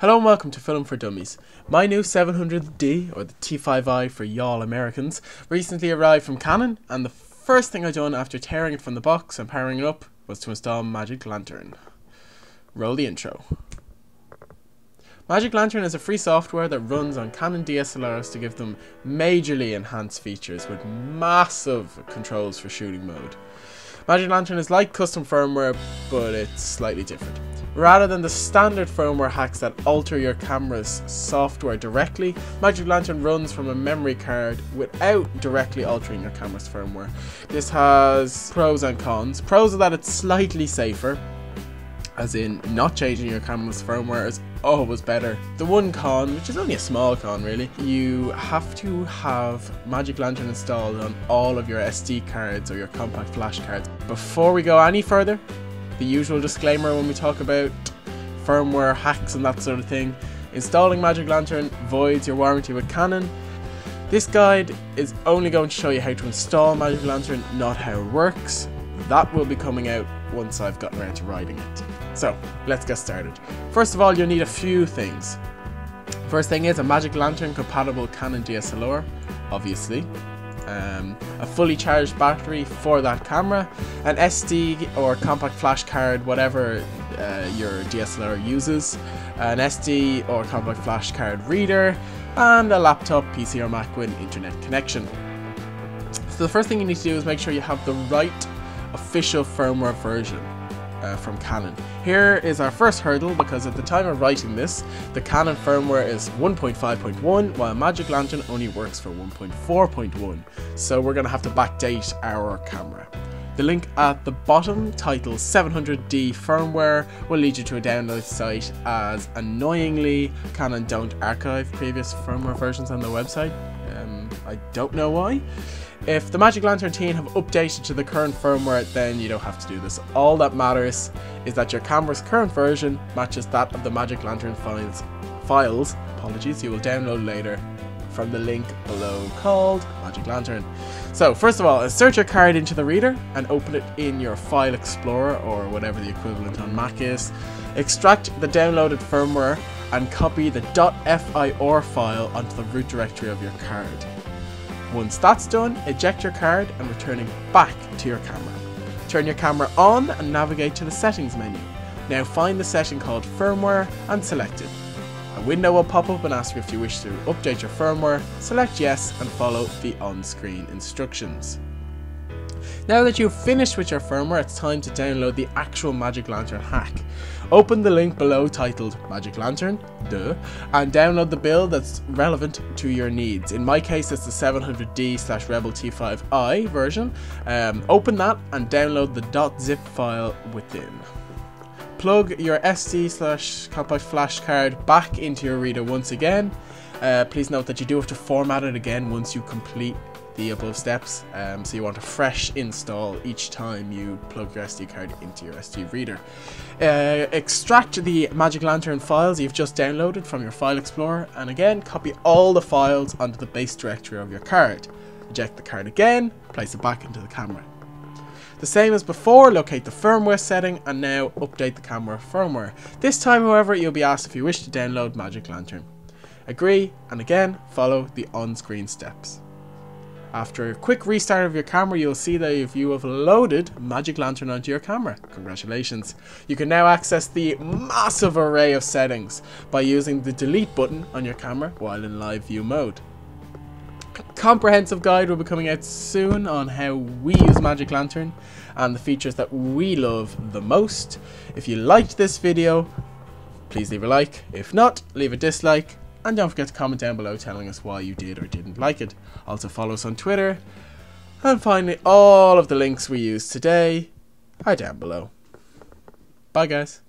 Hello and welcome to Film for Dummies. My new 700D, or the T5i for y'all Americans, recently arrived from Canon, and the first thing I done after tearing it from the box and powering it up was to install Magic Lantern. Roll the intro. Magic Lantern is a free software that runs on Canon DSLRs to give them majorly enhanced features with massive controls for shooting mode. Magic Lantern is like custom firmware, but it's slightly different. Rather than the standard firmware hacks that alter your camera's software directly, Magic Lantern runs from a memory card without directly altering your camera's firmware. This has pros and cons. Pros are that it's slightly safer, as in not changing your camera's firmware is always better. The one con, which is only a small con really, you have to have Magic Lantern installed on all of your SD cards or your CompactFlash cards. Before we go any further, the usual disclaimer when we talk about firmware hacks and that sort of thing. Installing Magic Lantern voids your warranty with Canon. This guide is only going to show you how to install Magic Lantern, not how it works. That will be coming out once I've gotten around to writing it. So, let's get started. First of all, you'll need a few things. First thing is a Magic Lantern compatible Canon DSLR, obviously. A fully charged battery for that camera, an SD or compact flash card, whatever your DSLR uses, an SD or compact flash card reader, and a laptop, PC or Mac with internet connection. So the first thing you need to do is make sure you have the right official firmware version from Canon. Here is our first hurdle, because at the time of writing this, the Canon firmware is 1.5.1, while Magic Lantern only works for 1.4.1, so we're going to have to backdate our camera. The link at the bottom, titled 700D firmware, will lead you to a download site, as annoyingly Canon don't archive previous firmware versions on their website. I don't know why. If the Magic Lantern team have updated to the current firmware, then you don't have to do this. All that matters is that your camera's current version matches that of the Magic Lantern files you will download later from the link below called Magic Lantern. So first of all, insert your card into the reader and open it in your File Explorer, or whatever the equivalent on Mac is. Extract the downloaded firmware and copy the .fir file onto the root directory of your card. Once that's done, eject your card and return it back to your camera. Turn your camera on and navigate to the settings menu. Now find the setting called firmware and select it. A window will pop up and ask you if you wish to update your firmware. Select yes and follow the on-screen instructions. Now that you've finished with your firmware, it's time to download the actual Magic Lantern hack. Open the link below titled Magic Lantern, duh, and download the build that's relevant to your needs. In my case, it's the 700D/Rebel T5i version. Open that and download the .zip file within. Plug your SD/compact flash card back into your reader once again. Please note that you do have to format it again once you complete the above steps, so you want a fresh install each time you plug your SD card into your SD reader. Extract the Magic Lantern files you've just downloaded from your File Explorer, and again copy all the files onto the base directory of your card. Eject the card again, place it back into the camera. The same as before, locate the firmware setting and now update the camera firmware. This time, however, you'll be asked if you wish to download Magic Lantern. Agree, and again follow the on-screen steps. After a quick restart of your camera, you'll see that if you have loaded Magic Lantern onto your camera. Congratulations. You can now access the massive array of settings by using the delete button on your camera while in live view mode. A comprehensive guide will be coming out soon on how we use Magic Lantern and the features that we love the most. If you liked this video, please leave a like. If not, leave a dislike. And don't forget to comment down below telling us why you did or didn't like it. Also follow us on Twitter. And finally, all of the links we used today are down below. Bye guys.